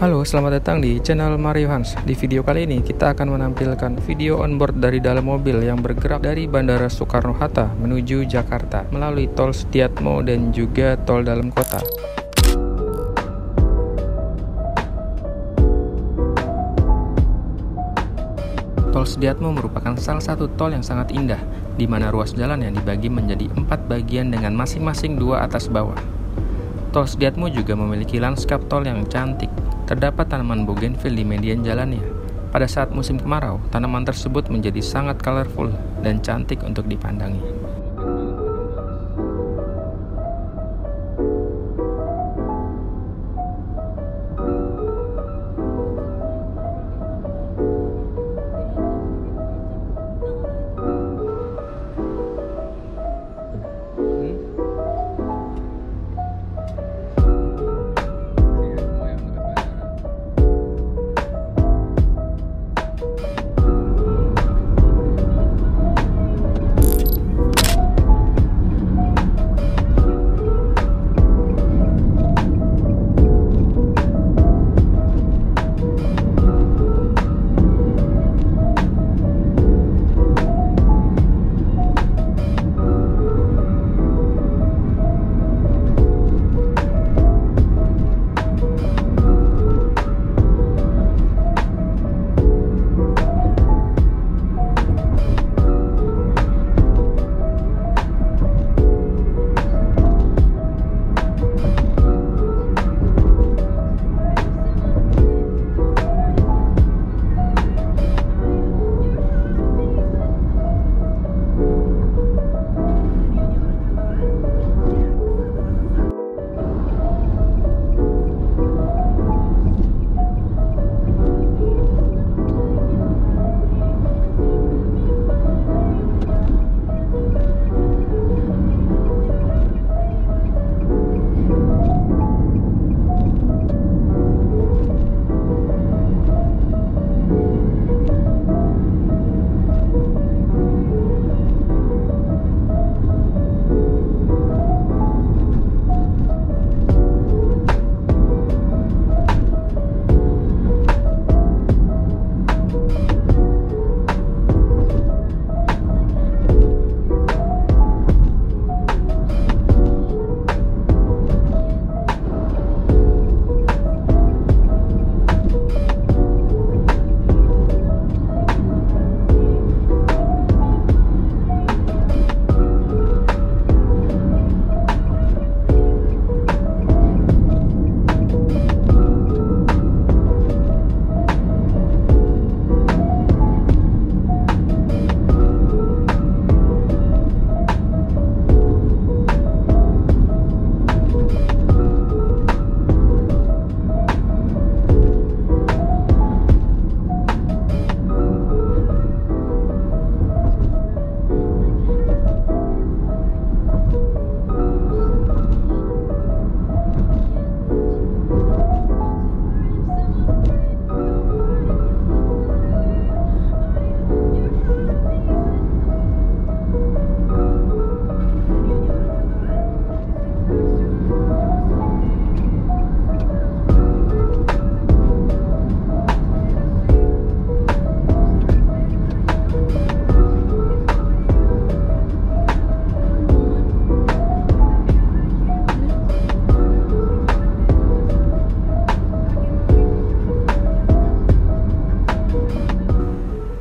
Halo, selamat datang di channel Mario Hans. Di video kali ini kita akan menampilkan video onboard dari dalam mobil yang bergerak dari Bandara Soekarno-Hatta menuju Jakarta melalui Tol Sedyatmo dan juga Tol Dalam Kota. Tol Sedyatmo merupakan salah satu tol yang sangat indah, di mana ruas jalan yang dibagi menjadi 4 bagian dengan masing-masing 2 atas bawah. Tol Sedyatmo juga memiliki lanskap tol yang cantik. Terdapat tanaman bougainville di median jalannya. Pada saat musim kemarau, tanaman tersebut menjadi sangat colorful dan cantik untuk dipandangi.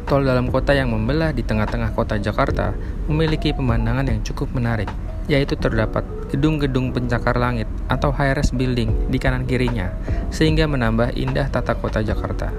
Tol Dalam Kota yang membelah di tengah-tengah kota Jakarta memiliki pemandangan yang cukup menarik, yaitu terdapat gedung-gedung pencakar langit atau high-rise building di kanan kirinya, sehingga menambah indah tata kota Jakarta.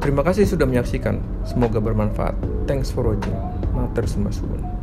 Terima kasih sudah menyaksikan. Semoga bermanfaat. Thanks for watching. Matur suwun.